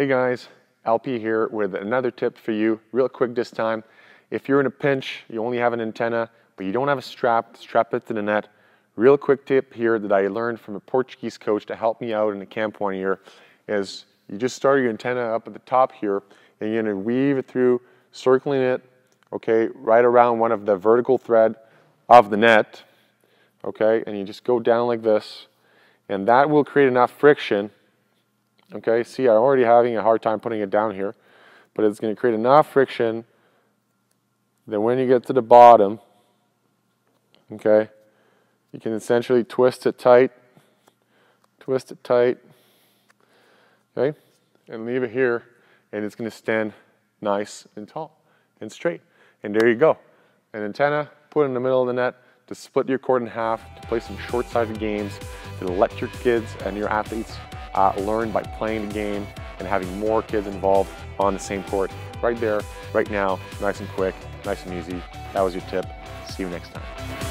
Hey guys, Alpi here with another tip for you, real quick this time. If you're in a pinch, you only have an antenna, but you don't have a strap, strap it to the net. Real quick tip here that I learned from a Portuguese coach to help me out in the camp one year is you just start your antenna up at the top here and you're gonna weave it through, circling it, okay, right around one of the vertical thread of the net, okay, and you just go down like this, and that will create enough friction. Okay, see, I'm already having a hard time putting it down here, but it's going to create enough friction that when you get to the bottom, okay, you can essentially twist it tight, okay, and leave it here, and it's going to stand nice and tall and straight. And there you go. An antenna put in the middle of the net to split your court in half, to play some short-sighted games, to let your kids and your athletes learn by playing the game and having more kids involved on the same court. Right there, right now, nice and quick, nice and easy. That was your tip. See you next time.